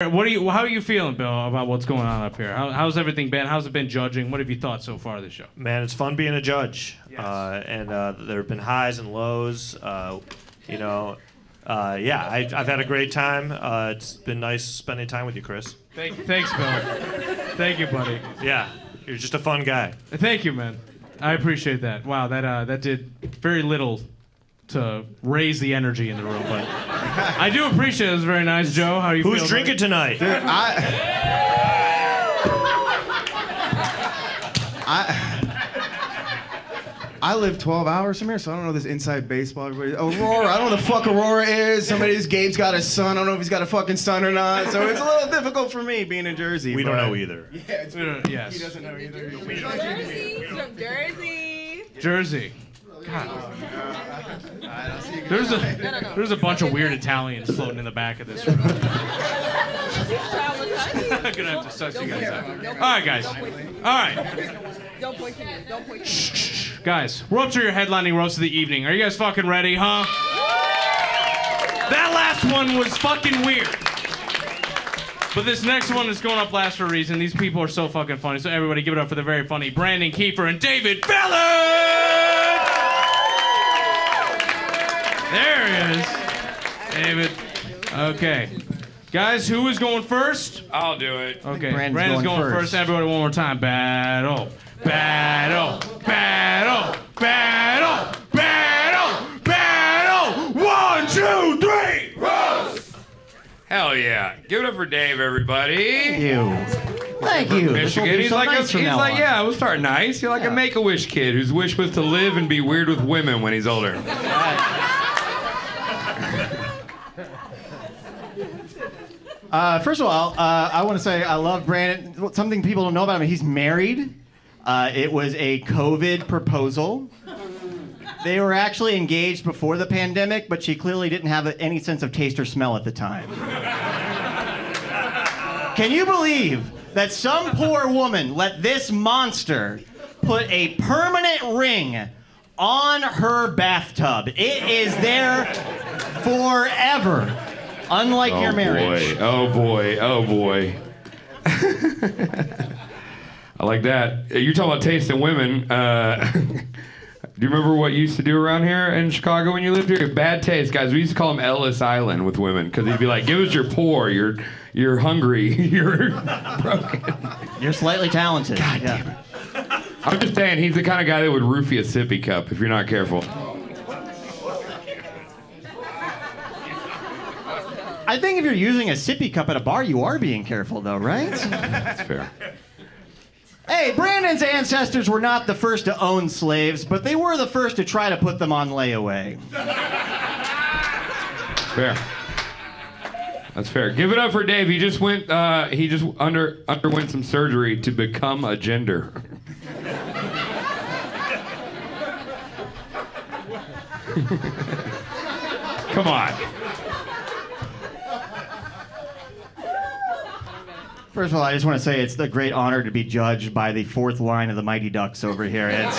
How are you feeling, Bill, about what's going on up here? How's everything been? How's it been judging? What have you thought so far of the show? Man, it's fun being a judge. Yes. There have been highs and lows. I've had a great time. It's been nice spending time with you, Chris. Thanks, Bill. Thank you, buddy. Yeah, you're just a fun guy. Thank you, man. I appreciate that. Wow, that did very little to raise the energy in the room, but I do appreciate it. It was very nice, Joe. How are you feeling? Who's drinking tonight? Dude, I live 12 hours from here, so I don't know this inside baseball. Aurora, I don't know who the fuck Aurora is. Somebody's Gabe's got a son. I don't know if he's got a fucking son or not. So it's a little difficult for me being in Jersey. We don't know either. Yeah, he doesn't know either. Jersey. God. There's a bunch of weird Italians floating in the back of this room. I'm gonna have to suss you guys out. All right, guys. All right. Don't point to me. Don't point to me. Shh, guys. We're up to your headlining roast of the evening. Are you guys fucking ready, huh? That last one was fucking weird. But this next one is going up last for a reason. These people are so fucking funny. So everybody, give it up for the very funny Brandon Kiefer and David Phillips. There he is. David. Okay. Guys, who is going first? I'll do it. Okay. Brandon's going first. Everybody, one more time. Battle. Battle. Battle. Battle. Battle. Battle. 1, 2, 3. Roast! Hell yeah. Give it up for Dave, everybody. Thank you. Thank you. Michigan. He's like, yeah, we'll start nice. You're like a Make-A-Wish kid whose wish was to live and be weird with women when he's older. First of all, I want to say I love Brandon. Something people don't know about him, he's married. It was a COVID proposal. They were actually engaged before the pandemic, but she clearly didn't have any sense of taste or smell at the time. Can you believe that some poor woman let this monster put a permanent ring on her bathtub? It is there forever. Unlike your marriage. Oh boy, oh boy, oh boy. I like that. You're talking about taste in women. Do you remember what you used to do around here in Chicago when you lived here? Bad taste, guys. We used to call them Ellis Island with women because he'd be like, give us your poor, you're hungry, you're broken. You're slightly talented. God damn it. I'm just saying, he's the kind of guy that would roofie a sippy cup if you're not careful. I think if you're using a sippy cup at a bar, you are being careful, though, right? That's fair. Hey, Brandon's ancestors were not the first to own slaves, but they were the first to try to put them on layaway. Fair. That's fair. Give it up for Dave. He just went. He just underwent some surgery to become a gender. Come on. First of all, I just want to say it's a great honor to be judged by the fourth line of the Mighty Ducks over here. It's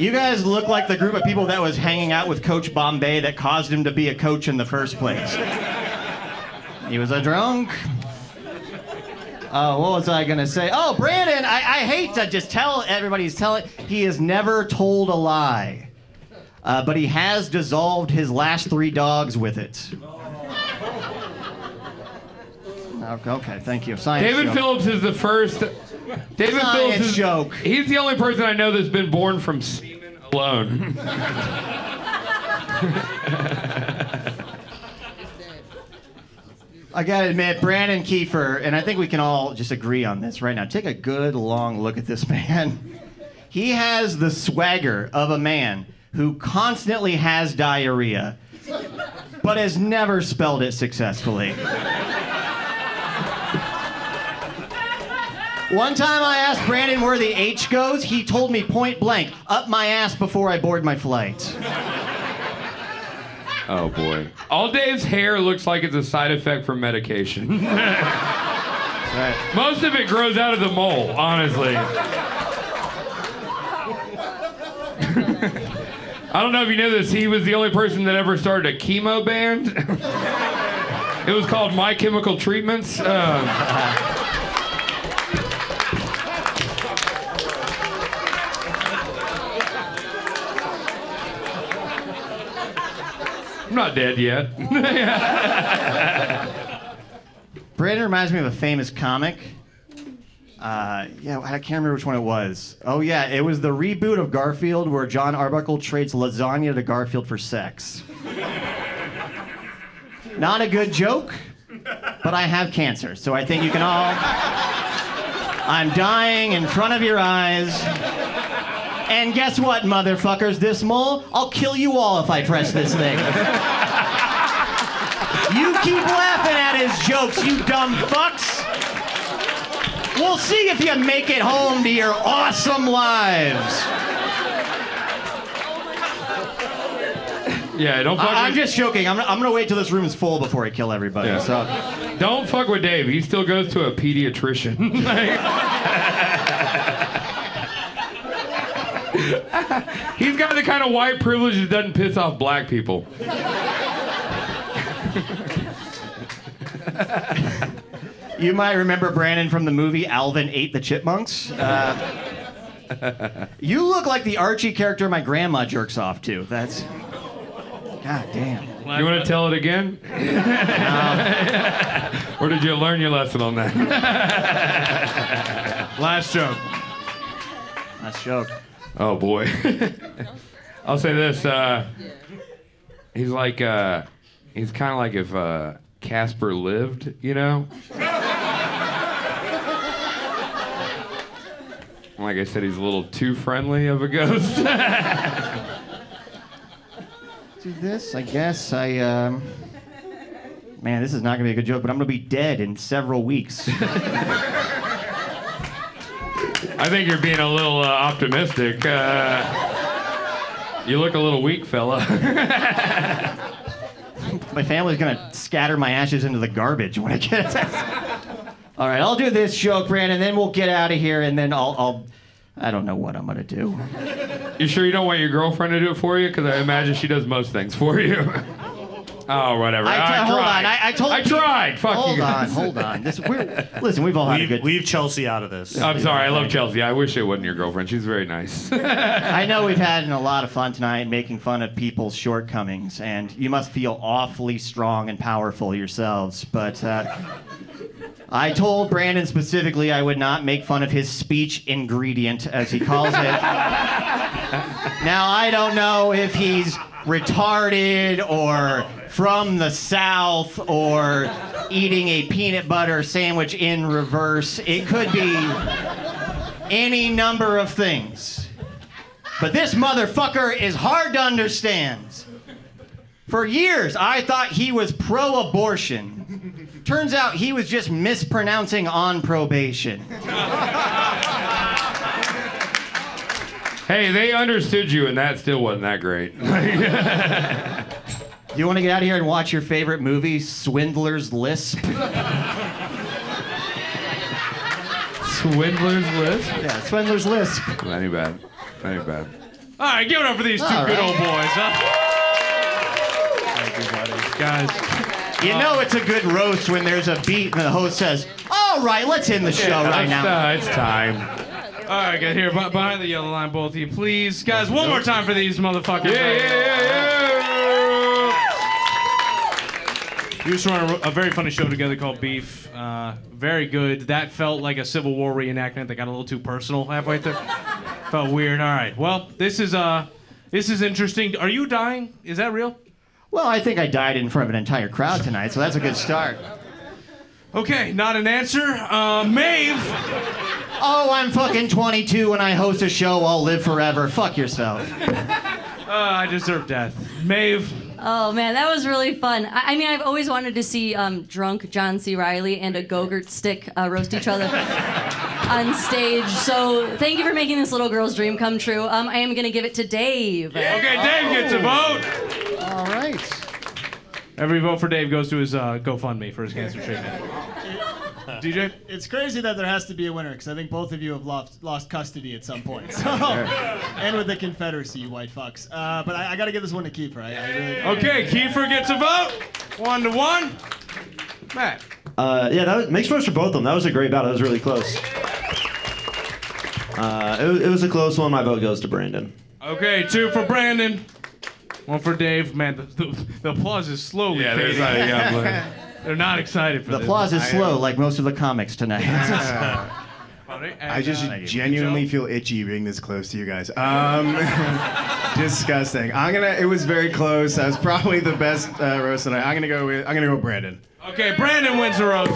you guys look like the group of people that was hanging out with Coach Bombay that caused him to be a coach in the first place. He was a drunk. What was I going to say? Oh, Brandon, I hate to just tell everybody he has never told a lie. But he has dissolved his last 3 dogs with it. Oh. Okay, thank you. David Phillips is the first. He's the only person I know that's been born from semen alone. I gotta admit, Brandon Kiefer, and I think we can all just agree on this right now. Take a good long look at this man. He has the swagger of a man who constantly has diarrhea, but has never spelled it successfully. One time I asked Brandon where the H goes, he told me point blank, up my ass before I board my flight. Oh boy. All Dave's hair looks like it's a side effect from medication. That's right. Most of it grows out of the mole, honestly. I don't know if you knew this, he was the only person that ever started a chemo band. It was called My Chemical Treatments. I'm not dead yet. Brandon reminds me of a famous comic. Yeah, I can't remember which one it was. Oh yeah, it was the reboot of Garfield where John Arbuckle trades lasagna to Garfield for sex. Not a good joke, but I have cancer, so I think you can all... I'm dying in front of your eyes. And guess what, motherfuckers? This mole, I'll kill you all if I press this thing. You keep laughing at his jokes, you dumb fucks. We'll see if you make it home to your awesome lives. Yeah, don't fuck I'm just joking. I'm going to wait till this room is full before I kill everybody. Yeah. So. Don't fuck with Dave. He still goes to a pediatrician. He's got the kind of white privilege that doesn't piss off black people. You might remember Brandon from the movie Alvin Ate the Chipmunks. You look like the Archie character my grandma jerks off to. That's... God damn. You want to tell it again? Or did you learn your lesson on that? Last joke. Last joke. Oh boy. I'll say this, he's like, he's kind of like if Casper lived, you know? Like I said, he's a little too friendly of a ghost. Do this, I guess, man, this is not gonna be a good joke, but I'm gonna be dead in several weeks. I think you're being a little optimistic. You look a little weak, fella. My family's gonna scatter my ashes into the garbage when I get it. All right, I'll do this joke, Brandon, then we'll get out of here, and then I don't know what I'm gonna do. You sure you don't want your girlfriend to do it for you? Because I imagine she does most things for you. Oh, whatever. I tried. Fuck you guys. Hold on. Listen, we've all had a good... Leave Chelsea out of this. I'm sorry. I love Chelsea. I wish it wasn't your girlfriend. She's very nice. I know we've had a lot of fun tonight making fun of people's shortcomings, and you must feel awfully strong and powerful yourselves, but I told Brandon specifically I would not make fun of his speech ingredient, as he calls it. Now, I don't know if he's retarded or from the South or eating a peanut butter sandwich in reverse. It could be any number of things. But this motherfucker is hard to understand. For years, I thought he was pro-abortion. Turns out he was just mispronouncing on probation. Hey, they understood you, and that still wasn't that great. Do you want to get out of here and watch your favorite movie, Swindler's Lisp? Swindler's Lisp? Yeah, Swindler's Lisp. Not too bad. Not too bad. All right, give it up for these two good old boys, huh? Thank you, buddy. Guys. You know it's a good roast when there's a beat and the host says, all right, let's end the show right now. It's time. All right, guys, here, behind the yellow line, both of you, please. Guys, one more time for these motherfuckers. Yeah. We used to run a very funny show together called Beef. Very good. That felt like a Civil War reenactment that got a little too personal halfway through. Felt weird. All right, well, this is interesting. Are you dying? Is that real? Well, I think I died in front of an entire crowd tonight, so that's a good start. Okay, not an answer. Maeve... Oh, I'm fucking 22 when I host a show, I'll live forever. Fuck yourself. I deserve death. Maeve. Oh, man, that was really fun. I mean, I've always wanted to see drunk John C. Reilly and a Gogurt stick roast each other on stage. So thank you for making this little girl's dream come true. I am going to give it to Dave. Yeah. Okay, Dave gets a vote. All right. Every vote for Dave goes to his GoFundMe for his cancer treatment. DJ? It's crazy that there has to be a winner, because I think both of you have lost custody at some point. So, and with the Confederacy, you white fucks. But I got to give this one to Kiefer. Okay, Kiefer gets a vote. 1-1. Matt? Yeah, that was, make sure it's for both of them. That was a great battle. That was really close. It was a close one. My vote goes to Brandon. Okay, 2 for Brandon. 1 for Dave. Man, the applause is slowly fading. They're not excited for this. The applause is slow, like most of the comics tonight. I just genuinely feel itchy being this close to you guys. Disgusting. It was very close. That was probably the best roast tonight. I'm gonna go Brandon. Okay, Brandon wins the roast.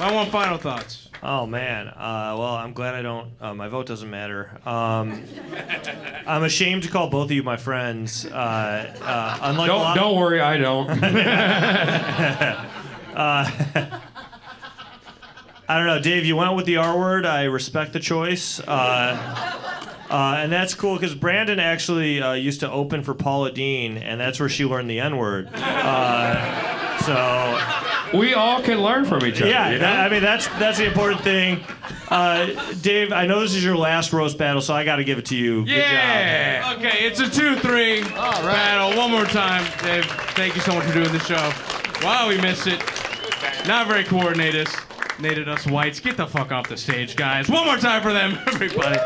I want final thoughts. Oh man, well I'm glad I don't, my vote doesn't matter. I'm ashamed to call both of you my friends. Unlike don't worry, I don't. I don't know, Dave, you went with the R word, I respect the choice. And that's cool, because Brandon actually used to open for Paula Dean, and that's where she learned the N word. So we all can learn from each other. Yeah, that's the important thing. Dave, I know this is your last roast battle, so I got to give it to you. Yeah. Good job. Okay, it's a 2-3 battle. One more time, Dave. Thank you so much for doing the show. Wow, we missed it. Not very coordinated. Us whites. Get the fuck off the stage, guys. One more time for them, everybody.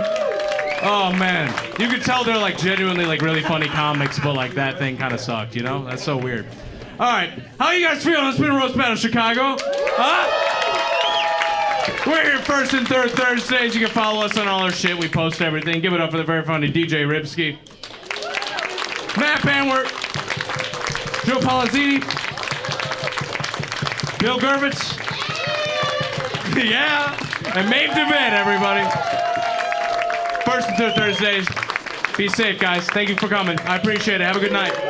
Oh man, you could tell they're like genuinely like really funny comics, but like that thing kind of sucked. You know, that's so weird. All right, how you guys feeling? It's been Roast Battle Chicago, huh? We're here first and third Thursdays. You can follow us on all our shit. We post everything. Give it up for the very funny DJ Ripsky, Matt Banwart, Joe Palazzini, Bill Gervitz, and Maeve DeVette, everybody. First and third Thursdays. Be safe, guys. Thank you for coming. I appreciate it. Have a good night.